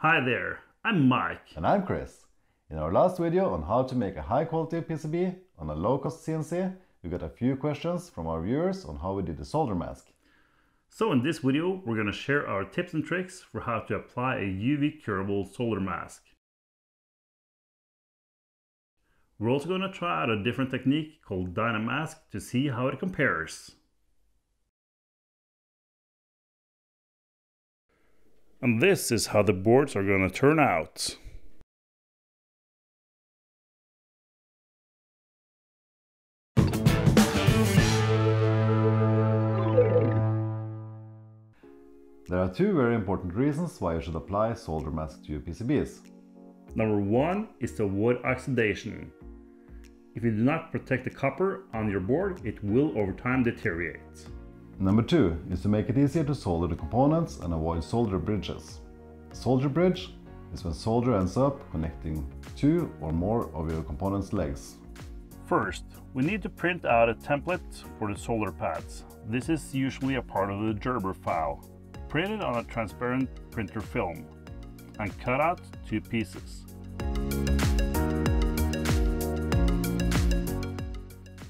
Hi there, I'm Mike. And I'm Chris. In our last video on how to make a high quality PCB on a low cost CNC, we got a few questions from our viewers on how we did the solder mask. So in this video, we're going to share our tips and tricks for how to apply a UV curable solder mask. We're also going to try out a different technique called DynaMask to see how it compares. And this is how the boards are going to turn out. There are two very important reasons why you should apply solder masks to your PCBs. Number one is to avoid oxidation. If you do not protect the copper on your board, it will over time deteriorate. Number two is to make it easier to solder the components and avoid solder bridges. Solder bridge is when solder ends up connecting two or more of your components' legs. First, we need to print out a template for the solder pads. This is usually a part of the Gerber file. Print it on a transparent printer film and cut out two pieces.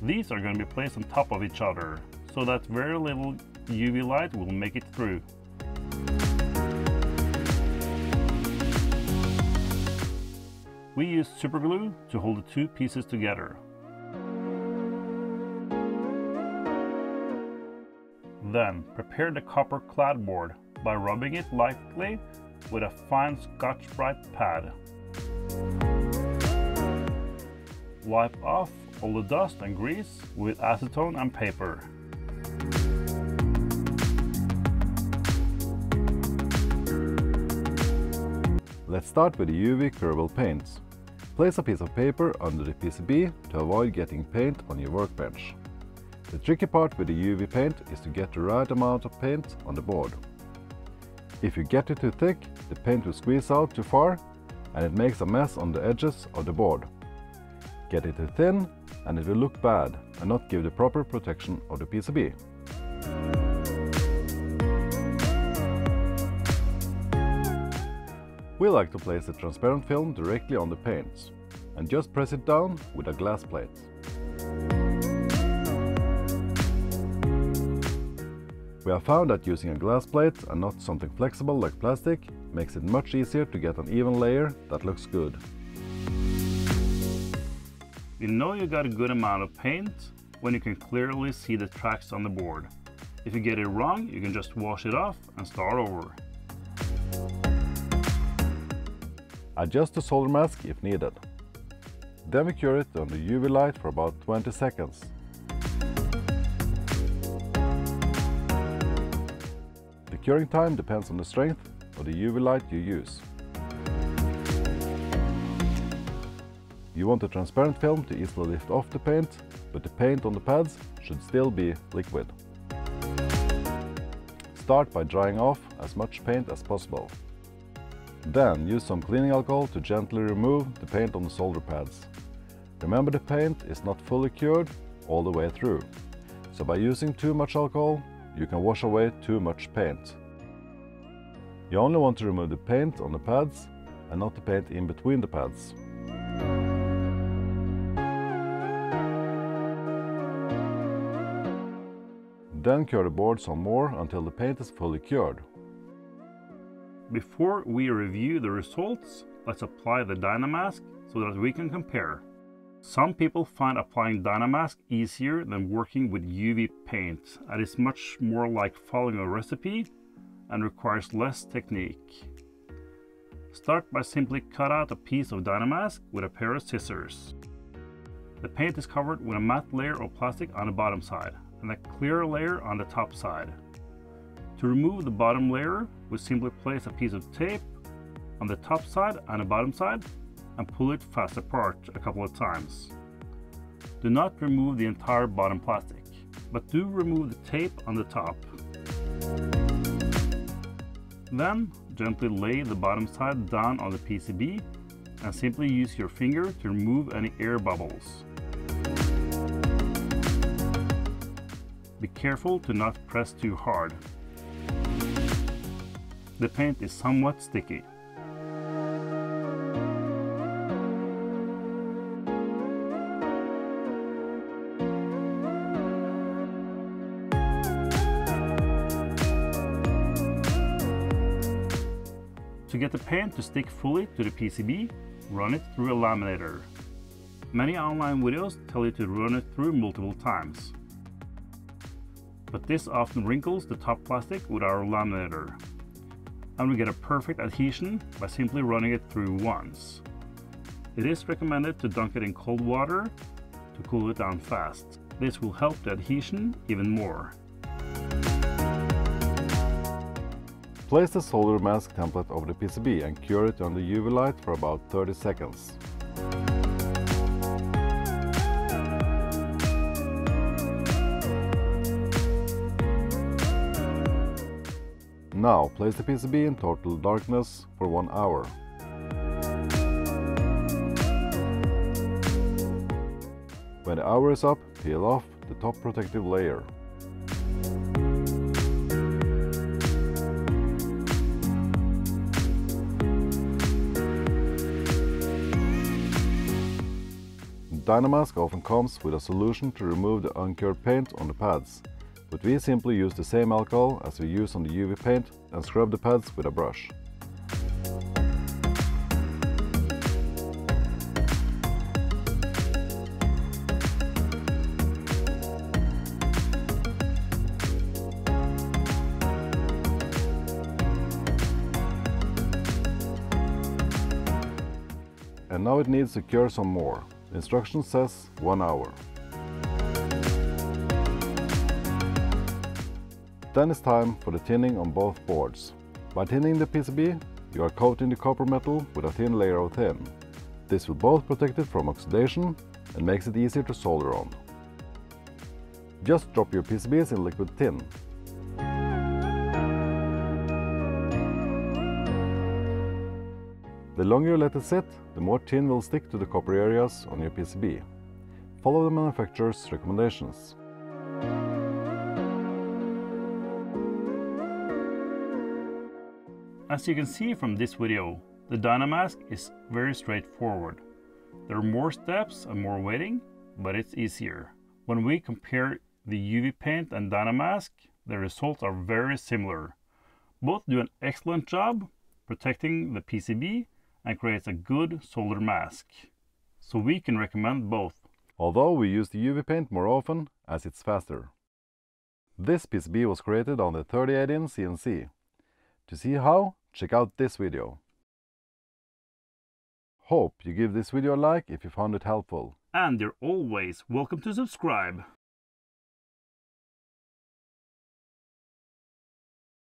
These are going to be placed on top of each other, so that very little UV light will make it through. We use superglue to hold the two pieces together. Then prepare the copper clad board by rubbing it lightly with a fine Scotch-Brite pad. Wipe off all the dust and grease with acetone and paper. Let's start with the UV curable paints. Place a piece of paper under the PCB to avoid getting paint on your workbench. The tricky part with the UV paint is to get the right amount of paint on the board. If you get it too thick, the paint will squeeze out too far and it makes a mess on the edges of the board. Get it too thin and it will look bad and not give the proper protection of the PCB. We like to place the transparent film directly on the paints and just press it down with a glass plate. We have found that using a glass plate and not something flexible like plastic makes it much easier to get an even layer that looks good. You know you got a good amount of paint when you can clearly see the tracks on the board. If you get it wrong, you can just wash it off and start over. Adjust the solder mask if needed. Then we cure it under UV light for about 20 seconds. The curing time depends on the strength of the UV light you use. You want the transparent film to easily lift off the paint, but the paint on the pads should still be liquid. Start by drying off as much paint as possible. Then use some cleaning alcohol to gently remove the paint on the solder pads. Remember, the paint is not fully cured all the way through, so by using too much alcohol, you can wash away too much paint. You only want to remove the paint on the pads and not the paint in between the pads. Then cure the board some more until the paint is fully cured. Before we review the results, let's apply the DynaMask so that we can compare. Some people find applying DynaMask easier than working with UV paint, and it's much more like following a recipe and requires less technique. Start by simply cut out a piece of DynaMask with a pair of scissors. The paint is covered with a matte layer of plastic on the bottom side and a clear layer on the top side. To remove the bottom layer, we simply place a piece of tape on the top side and the bottom side and pull it fast apart a couple of times. Do not remove the entire bottom plastic, but do remove the tape on the top. Then gently lay the bottom side down on the PCB and simply use your finger to remove any air bubbles. Be careful to not press too hard. The paint is somewhat sticky. To get the paint to stick fully to the PCB, run it through a laminator. Many online videos tell you to run it through multiple times, but this often wrinkles the top plastic with our laminator, and we get a perfect adhesion by simply running it through once. It is recommended to dunk it in cold water to cool it down fast. This will help the adhesion even more. Place the solder mask template over the PCB and cure it under UV light for about 30 seconds. Now place the PCB in total darkness for 1 hour. When the hour is up, peel off the top protective layer. DynaMask often comes with a solution to remove the uncured paint on the pads, but we simply use the same alcohol as we use on the UV paint and scrub the pads with a brush. And now it needs to cure some more. The instruction says 1 hour. Then it's time for the tinning on both boards. By tinning the PCB, you are coating the copper metal with a thin layer of tin. This will both protect it from oxidation and makes it easier to solder on. Just drop your PCBs in liquid tin. The longer you let it sit, the more tin will stick to the copper areas on your PCB. Follow the manufacturer's recommendations. As you can see from this video, the DynaMask is very straightforward. There are more steps and more waiting, but it's easier. When we compare the UV paint and DynaMask, the results are very similar. Both do an excellent job protecting the PCB and creates a good solder mask. So we can recommend both. Although we use the UV paint more often as it's faster. This PCB was created on the 3018 CNC. To see how, check out this video. Hope you give this video a like if you found it helpful. And you're always welcome to subscribe.